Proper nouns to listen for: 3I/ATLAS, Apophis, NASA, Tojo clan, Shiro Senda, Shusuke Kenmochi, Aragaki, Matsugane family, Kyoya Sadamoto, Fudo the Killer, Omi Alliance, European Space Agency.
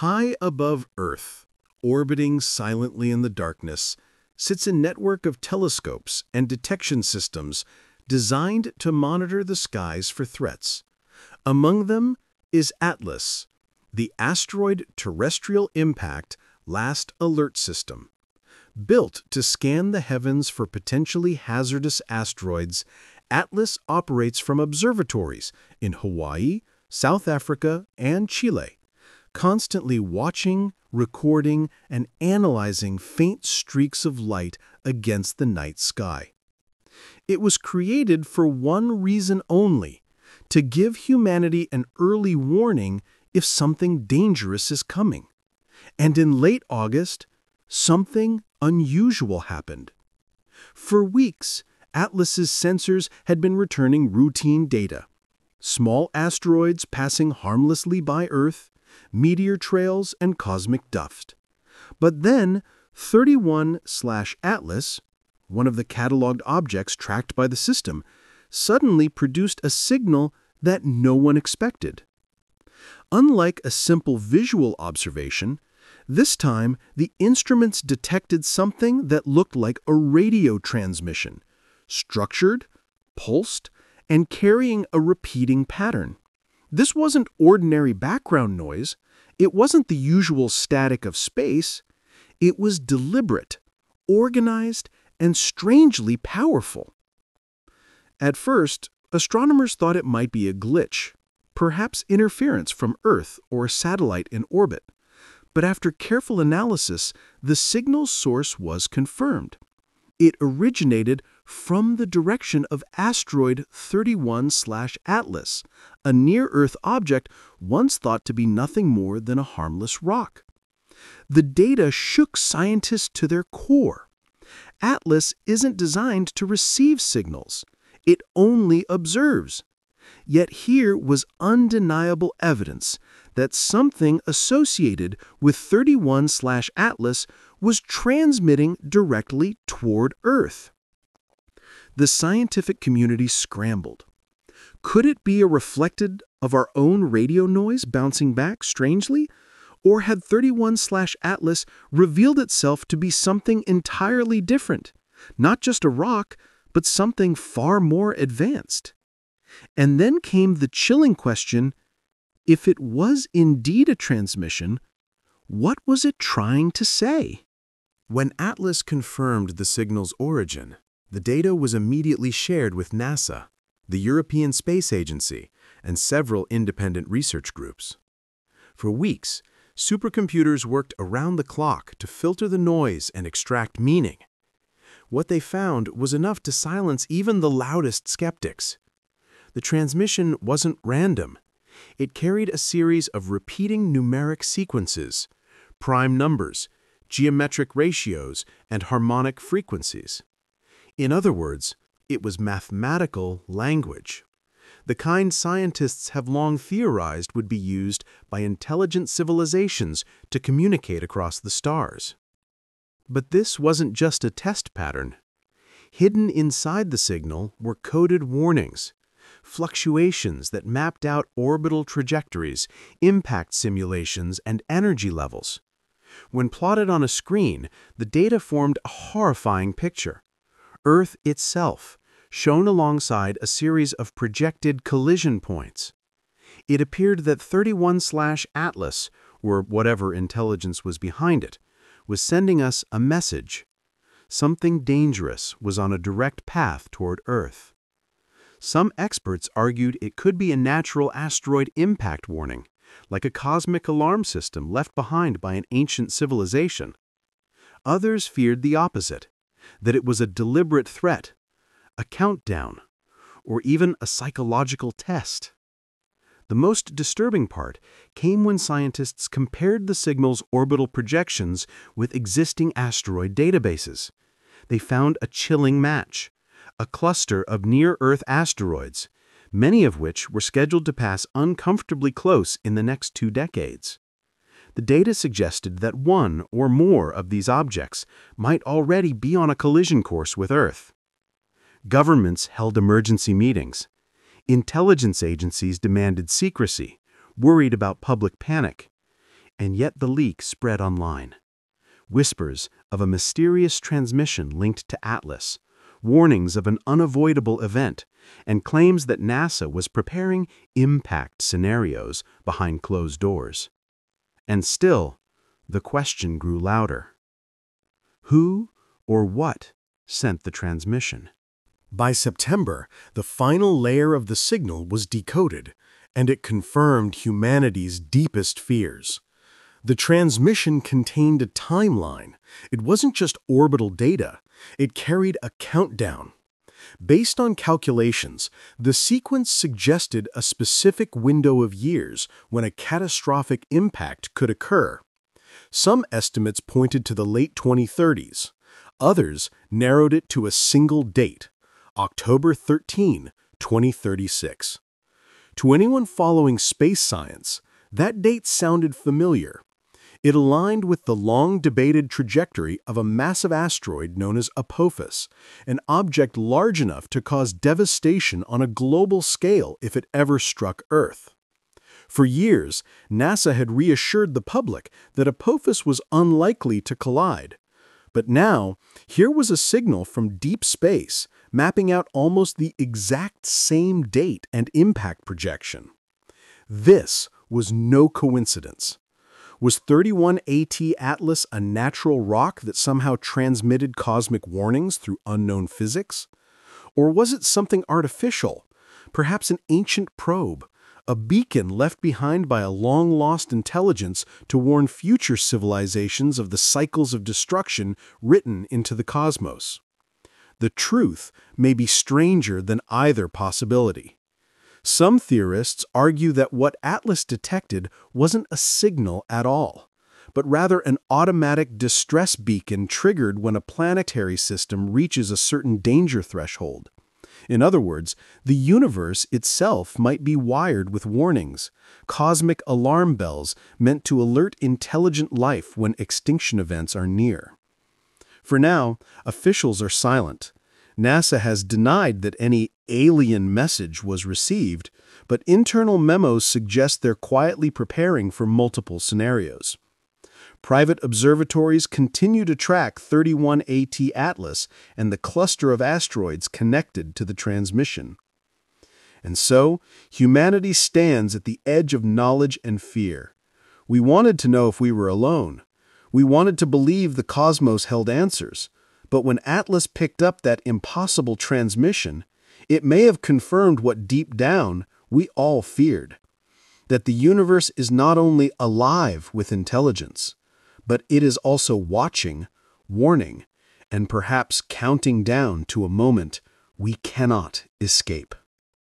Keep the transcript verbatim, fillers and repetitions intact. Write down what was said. High above Earth, orbiting silently in the darkness, sits a network of telescopes and detection systems designed to monitor the skies for threats. Among them is ATLAS, the Asteroid Terrestrial Impact Last Alert System, built to scan the heavens for potentially hazardous asteroids. ATLAS operates from observatories in Hawaii, South Africa, and Chile, constantly watching, recording, and analyzing faint streaks of light against the night sky. It was created for one reason only: to give humanity an early warning if something dangerous is coming. And in late August, something unusual happened. For weeks, ATLAS's sensors had been returning routine data: small asteroids passing harmlessly by Earth, meteor trails, and cosmic dust. But then, three I slash ATLAS, one of the cataloged objects tracked by the system, suddenly produced a signal that no one expected. Unlike a simple visual observation, this time the instruments detected something that looked like a radio transmission, structured, pulsed, and carrying a repeating pattern. This wasn't ordinary background noise. It wasn't the usual static of space. It was deliberate, organized, and strangely powerful. At first, astronomers thought it might be a glitch, perhaps interference from Earth or a satellite in orbit. But after careful analysis, the signal's source was confirmed. It originated from the direction of asteroid three I slash ATLAS, a near-Earth object once thought to be nothing more than a harmless rock. The data shook scientists to their core. ATLAS isn't designed to receive signals. It only observes. Yet here was undeniable evidence that something associated with three I slash ATLAS was transmitting directly toward Earth. The scientific community scrambled. Could it be a reflected of our own radio noise bouncing back strangely? Or had three I slash ATLAS revealed itself to be something entirely different? Not just a rock, but something far more advanced. And then came the chilling question: if it was indeed a transmission, what was it trying to say? When ATLAS confirmed the signal's origin, the data was immediately shared with NASA, the European Space Agency, and several independent research groups. For weeks, supercomputers worked around the clock to filter the noise and extract meaning. What they found was enough to silence even the loudest skeptics. The transmission wasn't random. It carried a series of repeating numeric sequences, prime numbers, geometric ratios, and harmonic frequencies. In other words, it was mathematical language, the kind scientists have long theorized would be used by intelligent civilizations to communicate across the stars. But this wasn't just a test pattern. Hidden inside the signal were coded warnings, fluctuations that mapped out orbital trajectories, impact simulations, and energy levels. When plotted on a screen, the data formed a horrifying picture. Earth itself, shown alongside a series of projected collision points. It appeared that three I slash ATLAS, or whatever intelligence was behind it, was sending us a message. Something dangerous was on a direct path toward Earth. Some experts argued it could be a natural asteroid impact warning, like a cosmic alarm system left behind by an ancient civilization. Others feared the opposite: that it was a deliberate threat, a countdown, or even a psychological test. The most disturbing part came when scientists compared the signal's orbital projections with existing asteroid databases. They found a chilling match: a cluster of near-Earth asteroids, many of which were scheduled to pass uncomfortably close in the next two decades. The data suggested that one or more of these objects might already be on a collision course with Earth. Governments held emergency meetings. Intelligence agencies demanded secrecy, worried about public panic. and yet the leak spread online. Whispers of a mysterious transmission linked to ATLAS, warnings of an unavoidable event, and claims that NASA was preparing impact scenarios behind closed doors. And still, the question grew louder. Who or what sent the transmission? By September, the final layer of the signal was decoded, and it confirmed humanity's deepest fears. The transmission contained a timeline. It wasn't just orbital data. It carried a countdown. Based on calculations, the sequence suggested a specific window of years when a catastrophic impact could occur. Some estimates pointed to the late twenty thirties. Others narrowed it to a single date, October thirteenth, twenty thirty-six. To anyone following space science, that date sounded familiar. It aligned with the long-debated trajectory of a massive asteroid known as Apophis, an object large enough to cause devastation on a global scale if it ever struck Earth. For years, NASA had reassured the public that Apophis was unlikely to collide. But now, here was a signal from deep space, mapping out almost the exact same date and impact projection. This was no coincidence. Was three I/ATLAS a natural rock that somehow transmitted cosmic warnings through unknown physics? Or was it something artificial, perhaps an ancient probe, a beacon left behind by a long-lost intelligence to warn future civilizations of the cycles of destruction written into the cosmos? The truth may be stranger than either possibility. Some theorists argue that what ATLAS detected wasn't a signal at all, but rather an automatic distress beacon triggered when a planetary system reaches a certain danger threshold. In other words, the universe itself might be wired with warnings, cosmic alarm bells meant to alert intelligent life when extinction events are near. For now, officials are silent. NASA has denied that any alien message was received, but internal memos suggest they're quietly preparing for multiple scenarios. Private observatories continue to track three I/ATLAS and the cluster of asteroids connected to the transmission. And so, humanity stands at the edge of knowledge and fear. We wanted to know if we were alone. We wanted to believe the cosmos held answers. But when ATLAS picked up that impossible transmission, it may have confirmed what deep down we all feared, that the universe is not only alive with intelligence, but it is also watching, warning, and perhaps counting down to a moment we cannot escape.